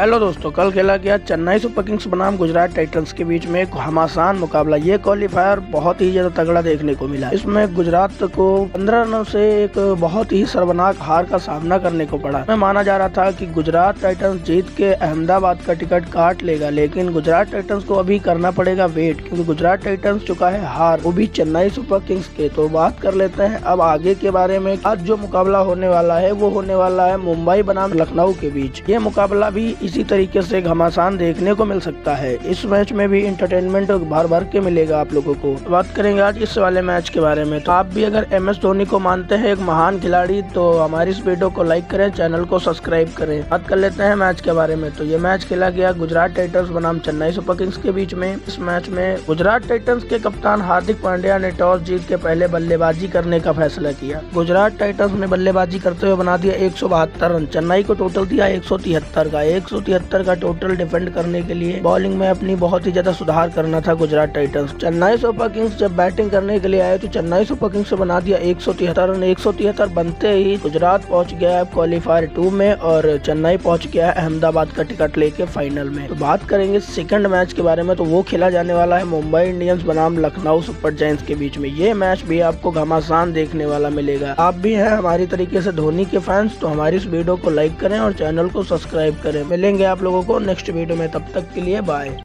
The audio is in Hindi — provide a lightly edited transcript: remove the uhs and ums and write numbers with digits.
हेलो दोस्तों, कल खेला गया चेन्नई सुपर किंग्स बनाम गुजरात टाइटंस के बीच में एक घमासान मुकाबला। ये क्वालिफायर बहुत ही ज्यादा तगड़ा देखने को मिला। इसमें गुजरात को 15 रनों से एक बहुत ही शर्मनाक हार का सामना करने को पड़ा। मैं माना जा रहा था कि गुजरात टाइटंस जीत के अहमदाबाद का टिकट काट लेगा, लेकिन गुजरात टाइटंस को अभी करना पड़ेगा वेट, क्योंकि गुजरात टाइटंस चुका है हार, वो भी चेन्नई सुपर किंग्स के। तो बात कर लेते हैं अब आगे के बारे में। आज जो मुकाबला होने वाला है वो होने वाला है मुंबई बनाम लखनऊ के बीच। ये मुकाबला भी इसी तरीके से घमासान देखने को मिल सकता है। इस मैच में भी इंटरटेनमेंट भर भर के मिलेगा आप लोगों को। बात करेंगे आज इस वाले मैच के बारे में। तो आप भी अगर MS धोनी को मानते हैं एक महान खिलाड़ी, तो हमारी इस वीडियो को लाइक करें, चैनल को सब्सक्राइब करें। बात कर लेते हैं मैच के बारे में। तो ये मैच खेला गया गुजरात टाइटंस बनाम चेन्नई सुपर किंग्स के बीच में। इस मैच में गुजरात टाइटंस के कप्तान हार्दिक पांड्या ने टॉस जीत के पहले बल्लेबाजी करने का फैसला किया। गुजरात टाइटंस ने बल्लेबाजी करते हुए बना दिया 172 रन। चेन्नई को टोटल दिया 173 का। 173 का टोटल डिफेंड करने के लिए बॉलिंग में अपनी बहुत ही ज्यादा सुधार करना था Gujarat Titans. Chennai super Kings जब बैटिंग करने के लिए आए तो चेन्नई सुपर किंग्स से बना दिया 173 रन। 173 बनते ही गुजरात पहुंच गया है क्वालिफायर 2 में, और चेन्नई पहुंच गया है अहमदाबाद का टिकट लेके फाइनल में। तो बात करेंगे सेकंड मैच के बारे में। तो वो खेला जाने वाला है मुंबई इंडियंस बनाम लखनऊ सुपर जायंट्स के बीच में। ये मैच भी आपको घमासान देखने वाला मिलेगा। आप भी है हमारी तरीके से धोनी के फैंस, तो हमारी इस वीडियो को लाइक करें और चैनल को सब्सक्राइब करें। मिलेंगे आप लोगों को नेक्स्ट वीडियो में, तब तक के लिए बाय।